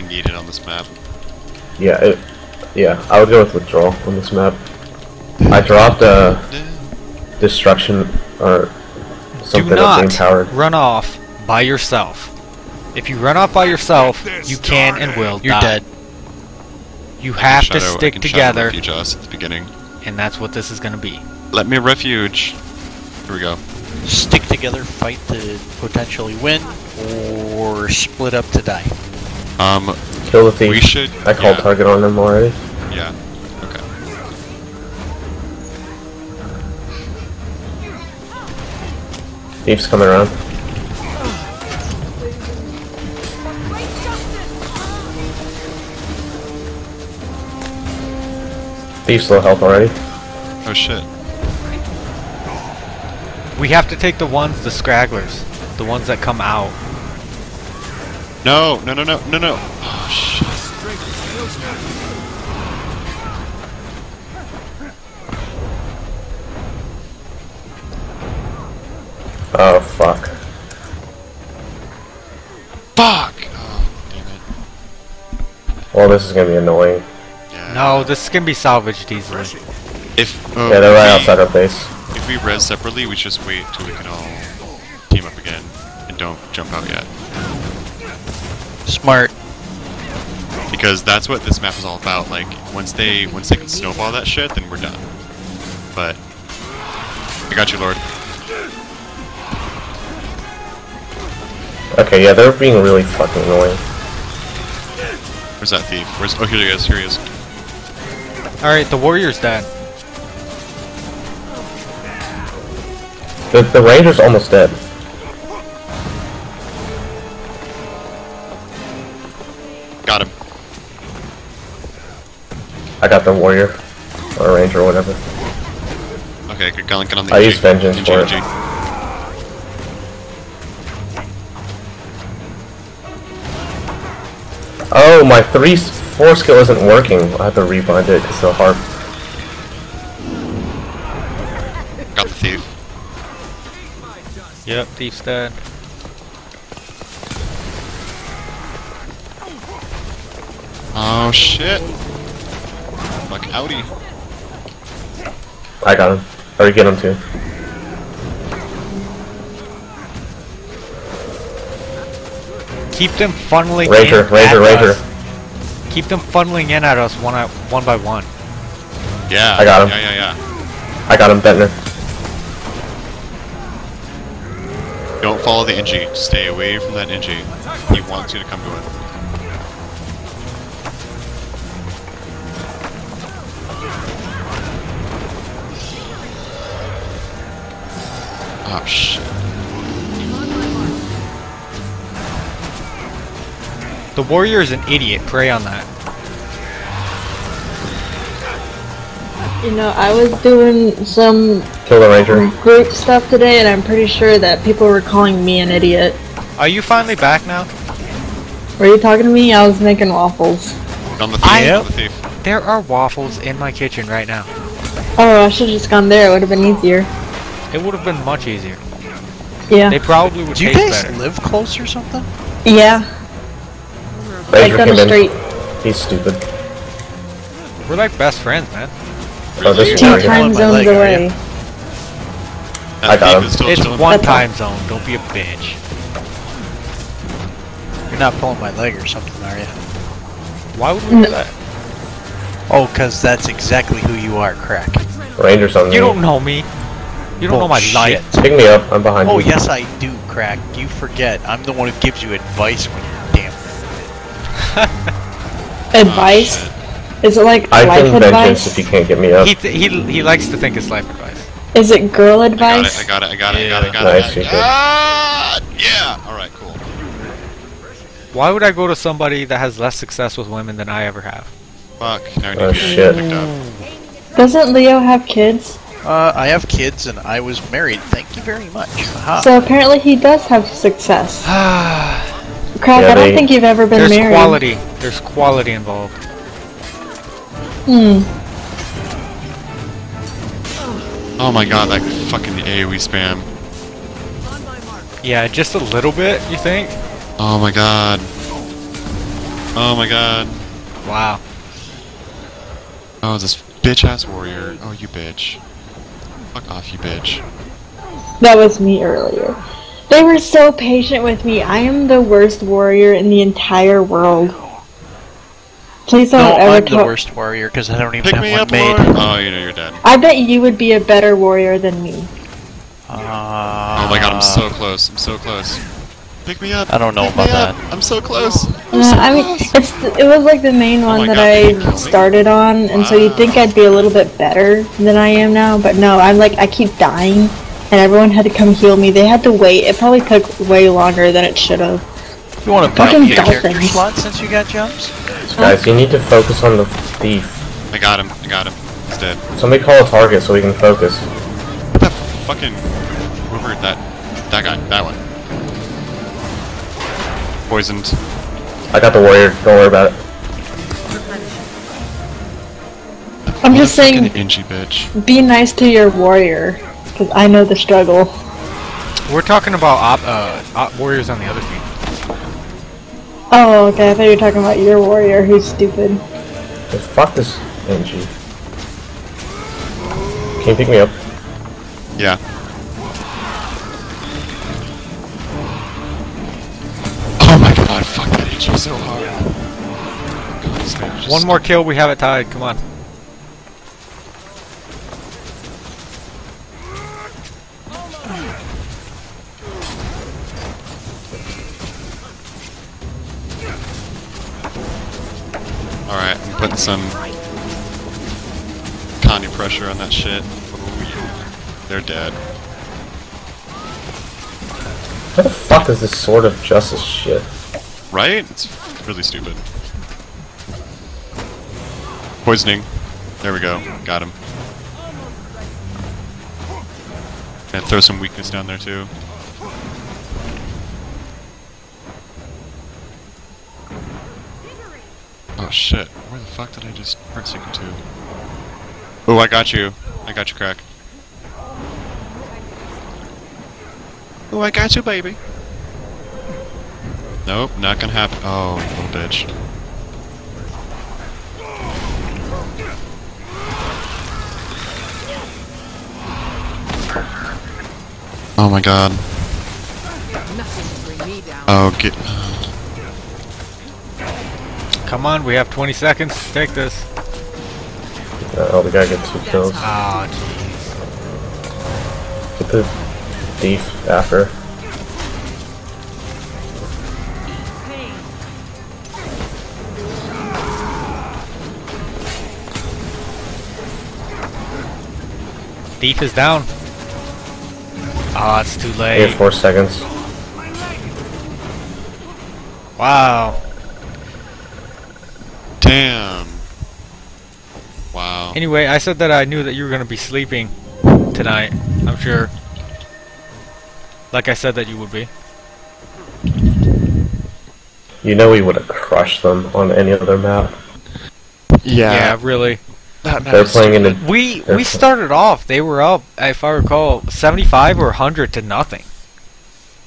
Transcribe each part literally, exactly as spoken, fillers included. definitely needed on this map. Yeah, it, yeah, I would go with withdrawal on this map. I dropped a destruction or something. Do not run off by yourself. If you run off by yourself, you can and will. You're dead. You have to stick together. Refuge us at the beginning, and that's what this is going to be. Let me refuge. Here we go. Stick together, fight to potentially win, or split up to die. Um, kill the thief. We should. I called yeah. target on them already. Yeah. Okay. Thief's coming around. Thief's low health already. Oh shit. We have to take the ones, the scragglers. The ones that come out. No, no, no, no, no, no. Oh, shit. Oh, fuck. Fuck! Oh, damn it. Well, this is gonna be annoying. Yeah. No, this can be salvaged easily. If, um, yeah, they're right outside our base. If we res separately, we just wait till we can all team up again and don't jump out yet. Smart. Because that's what this map is all about. Like once they once they can snowball that shit, then we're done. But I got you, Lord. Okay, yeah, they're being really fucking annoying. Where's that thief? Where's oh here he is, here he is. Alright, the warrior's dead. The, the ranger's almost dead. Got him. I got the warrior. Or ranger or whatever. Okay, good gun, get on the I G. Use vengeance G G for G G. It. Oh, my three, four skill isn't working. I have to rebind it, it's so hard. Got the thief. Yep, thief's dead. Oh shit! Fuck howdy. I got him. Or get him too. Keep them funneling Ranger, in Ranger, at Ranger. Us. Keep them funneling in at us one at, one by one. Yeah. I got him. Yeah, yeah, yeah. I got him, Bednar. Don't follow the N G. Stay away from that N G. He wants you to come to it. Oh shit. The warrior is an idiot. Prey on that. You know, I was doing some Kill the Ranger. group stuff today, and I'm pretty sure that people were calling me an idiot. Are you finally back now? Were you talking to me? I was making waffles. On the thief. I, yep. on the thief. There are waffles in my kitchen right now. Oh, I should've just gone there. It would've been easier. It would've been much easier. Yeah. They probably would taste better. Do you guys better. live close or something? Yeah. Ranger like down the street. He's stupid. We're like best friends, man. Oh, this Two time, time zones leg, away. I got him. It's one time zone. Don't be a bitch. You're not pulling my leg or something, are you? Why would we no. do that? Oh, because that's exactly who you are, crack. Ranger's on me. You don't know me. You don't oh, know my shit. life. Pick me up. I'm behind oh, you. Oh, yes, I do, crack. You forget. I'm the one who gives you advice when you're damn. Advice? Oh, Is it like I life advice? Vengeance if you can't get me up. He, th he, he likes to think it's life advice. Is it girl advice? I got it, I got it, I got it, I got it, I got it. I got it. Yeah! Alright, cool. Why would I go to somebody that has less success with women than I ever have? Fuck. Now I need oh, to shit. Picked up. Doesn't Leo have kids? Uh, I have kids and I was married. Thank you very much. Aha. So apparently he does have success. Crap, yeah, I don't think you've ever been there's married. There's quality. There's quality involved. Hmm. Oh my god, that fucking A O E spam. Yeah, just a little bit, you think? Oh my god. Oh my god. Wow. Oh, this bitch-ass warrior. Oh, you bitch. Fuck off, you bitch. That was me earlier. They were so patient with me. I am the worst warrior in the entire world. Please don't no, ever I'm the worst warrior because I don't even Pick have me one up, made. Lord. Oh, you know you're dead. I bet you would be a better warrior than me. Uh, oh my god, I'm so close. I'm so close. Pick me up. I don't know Pick about that. Up. I'm so close. I'm so uh, I mean, close. It's it was like the main one oh that god, I started on, wow. and so you'd think I'd be a little bit better than I am now, but no, I'm like I keep dying, and everyone had to come heal me. They had to wait. It probably took way longer than it should have. You want to buy a character slot since you got jumps? Guys, you need to focus on the thief. I got him. I got him. He's dead. Somebody call a target so we can focus. What the fucking whoever that that guy that one. Poisoned. I got the warrior. Don't worry about it. I'm just saying, inchy bitch. Be nice to your warrior, because I know the struggle. We're talking about op, uh, op warriors on the other team. Oh, okay. I thought you were talking about your warrior who's stupid. The fuck is inchy? Can you pick me up? Yeah. God, fuck that hit you so hard. God, one more kill, we have it tied. Come on. All right, I'm putting some Connie pressure on that shit. Oh, yeah. They're dead. What the fuck is this Sword of Justice shit? Right? It's really stupid. Poisoning. There we go. Got him. And throw some weakness down there too. Oh shit. Where the fuck did I just hurt Secret two? Oh, I got you. I got you, Crack. Oh, I got you, baby. Nope, not gonna happen. Oh, little bitch. Oh my god. Oh, get. Come on, we have twenty seconds to take this. Uh, oh, the guy gets two kills. Oh, jeez. Get the thief after. Thief is down. Ah, oh, it's too late. We have four seconds. Wow. Damn. Wow. Anyway, I said that I knew that you were going to be sleeping tonight. I'm sure. Like I said that you would be. You know we would have crushed them on any other map. Yeah. Yeah, really. They're playing in a, we we started off. They were up, if I recall, seventy-five or one hundred to nothing.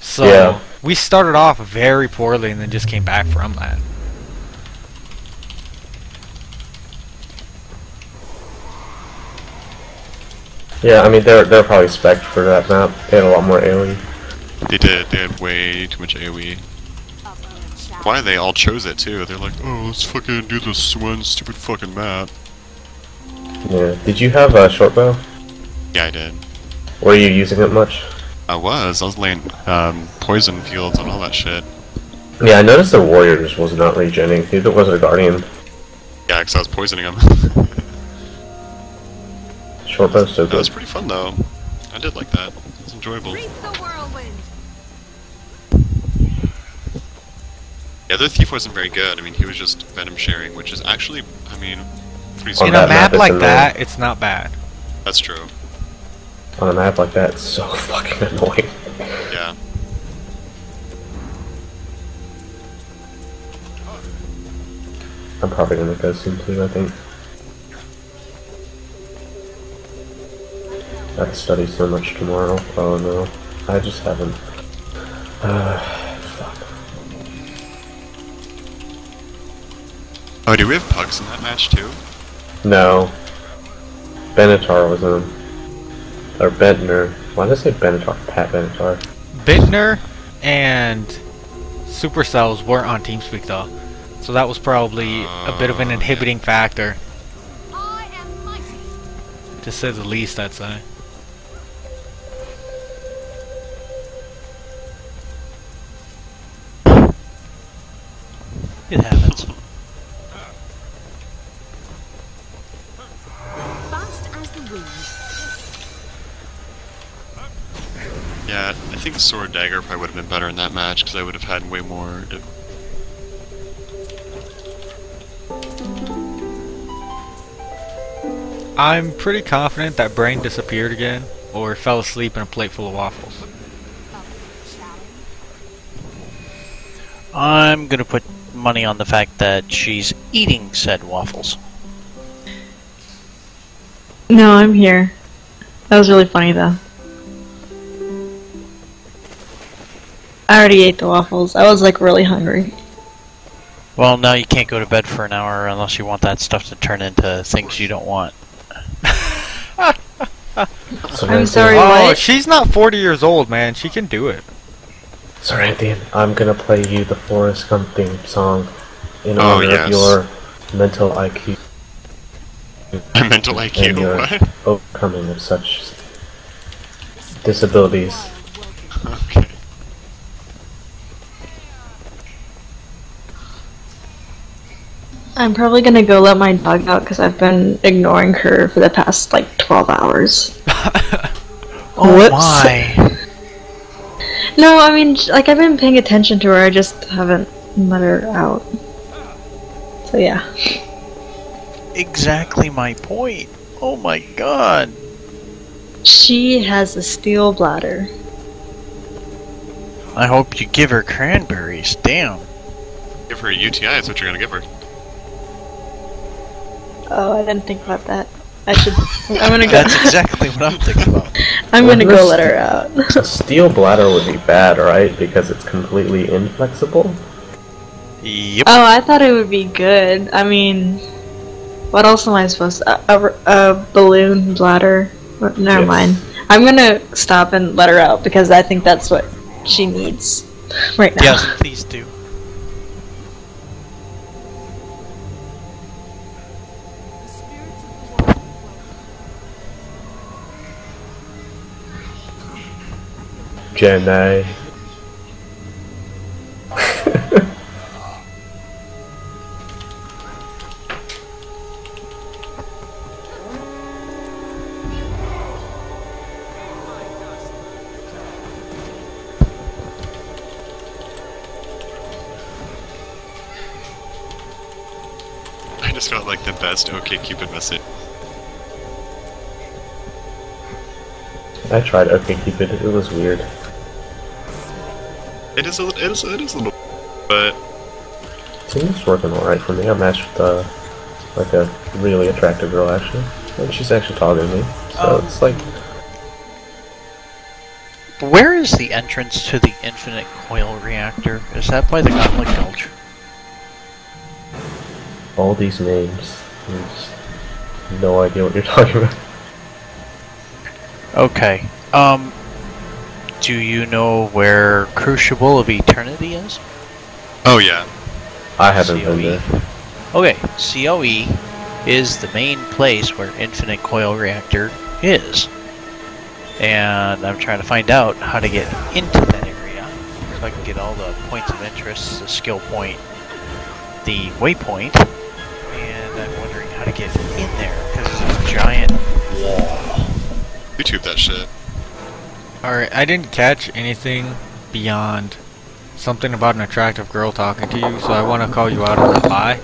So yeah. We started off very poorly and then just came back from that. Yeah, I mean they're they're probably spec'd for that map. They had a lot more AoE. They did. They had way too much AoE. Why they all chose it too? They're like, oh, let's fucking do this one stupid fucking map. Yeah. Did you have a uh, short bow? Yeah, I did. Were you using it much? I was. I was laying um, poison fields and all that shit. Yeah, I noticed the warrior just was not regening. Neither was the guardian. Yeah, because I was poisoning him. Short bow, so good. That was pretty fun though. I did like that. It was enjoyable. Yeah, the thief wasn't very good. I mean, he was just venom sharing, which is actually, I mean. On in a map, map like that, it's not bad. That's true. On a map like that, it's so fucking annoying. Yeah. I'm probably gonna go soon too, I think. I have to study so much tomorrow. Oh no. I just haven't. Uh, fuck. Oh, do we have pugs in that match too? No. Benatar was in. Or Bednar. Why did I say Benatar? Pat Benatar. Bednar and Supercells were on TeamSpeak though. So that was probably uh, a bit of an inhibiting yeah. factor. I am mighty. To say the least, I'd say. It happens. Fast as the wind. Yeah, I think Sword Dagger probably would have been better in that match because I would have had way more. I'm pretty confident that Brain disappeared again, or fell asleep in a plate full of waffles. I'm gonna put money on the fact that she's eating said waffles. No, I'm here. That was really funny though. I already ate the waffles. I was like really hungry. Well, now you can't go to bed for an hour unless you want that stuff to turn into things you don't want. I'm sorry, oh, what? She's not forty years old, man. She can do it. Soranthian, I'm gonna play you the Forrest Gump theme song in oh, honor yes. of your mental I Q. My mental I Q, and your what? Overcoming of such disabilities. Okay. I'm probably gonna go let my dog out because I've been ignoring her for the past like twelve hours. Oh whoops. My. No, I mean, like, I've been paying attention to her, I just haven't let her out. So, yeah. Exactly my point. Oh my god. She has a steel bladder. I hope you give her cranberries, damn. Give her a U T I, that's what you're gonna give her. Oh, I didn't think about that. I should. I'm gonna go. That's exactly what I'm thinking about. I'm well, gonna go let her out. A steel bladder would be bad, right? Because it's completely inflexible. Yep. Oh, I thought it would be good. I mean, what else am I supposed to? A, a, a balloon bladder? Never yes. mind. I'm gonna stop and let her out because I think that's what she needs right now. Yes, please do. Jenny. I just got like the best OkCupid message. I tried OkCupid, it was weird. It is a little, it is, it is a little, but... It's working alright for me. I matched with, uh, like a really attractive girl, actually. And she's actually taller than me, so um, it's like... Where is the entrance to the Infinite Coil Reactor? Is that by the Goblet Gulch? All these names. There's no idea what you're talking about. Okay, um... do you know where Crucible of Eternity is? Oh yeah. I haven't been there. Okay, C O E is the main place where Infinite Coil Reactor is. And I'm trying to find out how to get into that area. So I can get all the points of interest, the skill point, the waypoint, and I'm wondering how to get in there, because it's a giant wall. YouTube that shit. Alright, I didn't catch anything beyond something about an attractive girl talking to you, so I want to call you out on the lie.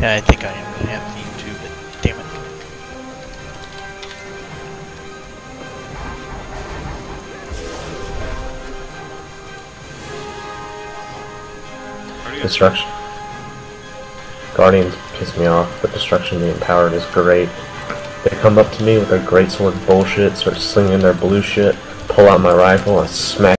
Yeah, I think I am going to have to YouTube it. Damn it. Destruction. Guardians piss me off, but Destruction being powered is great. They come up to me with their greatsword bullshit, start slinging their blue shit, pull out my rifle, and smack